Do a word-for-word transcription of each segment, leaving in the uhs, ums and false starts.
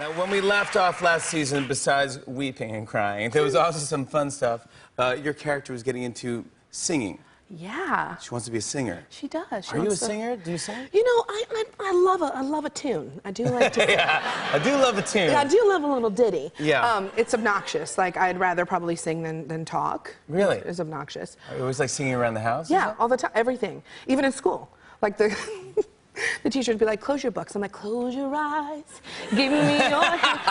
Now, when we left off last season, besides weeping and crying, there was also some fun stuff. Uh, your character was getting into singing. Yeah. She wants to be a singer. She does. She Are you a to... singer? Do you sing? You know, I, I, I, love, a, I love a tune. I do like to sing. Yeah, I do love a tune. Yeah, I do love a little ditty. Yeah. Um, it's obnoxious. Like, I'd rather probably sing than, than talk. Really? It's, it's obnoxious. It was like singing around the house? Yeah, all the time. Everything. Even in school. Like, the... The teacher would be like, close your books. I'm like, close your eyes. Give me your...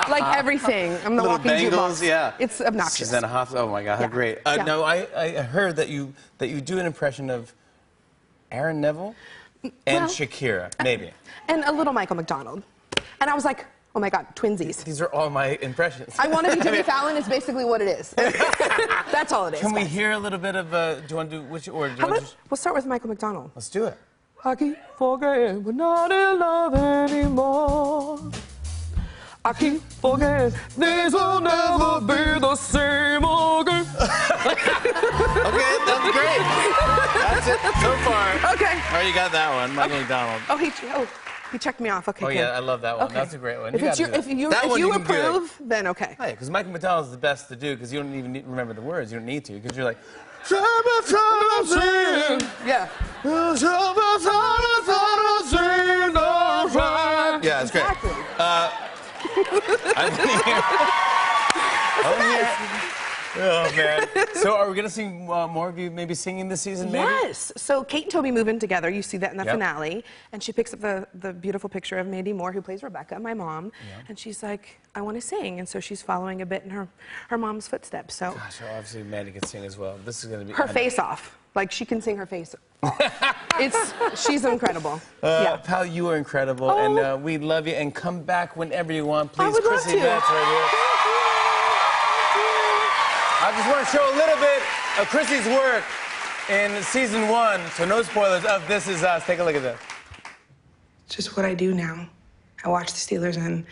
like, everything. I'm the walking jukebox. Yeah. It's obnoxious. Susanna Hoff, oh, my God, yeah. How great. Uh, yeah. No, I, I heard that you, that you do an impression of Aaron Neville and well, Shakira, maybe. And a little Michael McDonald. And I was like, oh, my God, twinsies. These are all my impressions. I want to be Jimmy Fallon is basically what it is. That's all it is. Can guys. we hear a little bit of... Uh, do you want to do... Which, or do How about, just... We'll start with Michael McDonald. Let's do it. I keep forgetting we're not in love anymore. I keep forgetting these will never be the same again. Okay, that's great. That's it so far. Okay. Oh, you got that one, Michael okay. McDonald. Oh, he, oh, he checked me off. Okay. Oh, good. Yeah, I love that one. Okay. That's a great one. If you, it's your, if you, if you, you approve, then okay. Yeah, because Michael McDonald's the best to do because you don't even need, remember the words. You don't need to because you're like. Yeah. Yeah, it's great. Exactly. Uh, I'm here. Oh, yeah. Oh, man. So are we going to see uh, more of you maybe singing this season, maybe? Yes. So Kate and Toby move in together. You see that in the yep. finale. And she picks up the, the beautiful picture of Mandy Moore, who plays Rebecca, my mom. Yep. And she's like, I want to sing. And so she's following a bit in her, her mom's footsteps. So. Gosh, obviously Mandy can sing as well. This is going to be... Her face off. Like, she can sing her face off. It's, she's incredible. Uh, yeah. Pal, you are incredible, oh. and uh, we love you. And come back whenever you want, please. I would Chrissy Metz right here. I just want to show a little bit of Chrissy's work in season one, so no spoilers, of This Is Us. Take a look at this. It's just what I do now. I watch the Steelers, and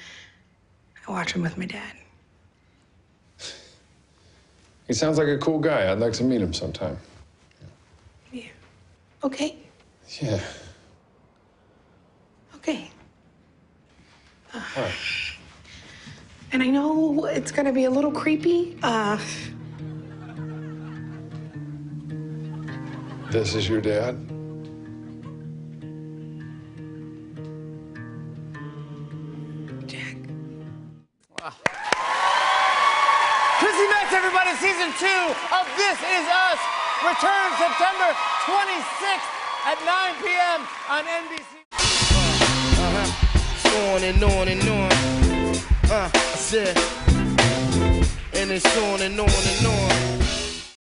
I watch them with my dad. He sounds like a cool guy. I'd like to meet him sometime. Yeah. Okay. Yeah. Okay. Uh, right. And I know it's gonna be a little creepy. Uh, this is your dad? Jack. Wow. Chrissy Metz, everybody, season two of This Is Us returns September twenty-sixth at nine p m on N B C. Uh-huh. On and on and on. Uh, I said, and it's on and on and on.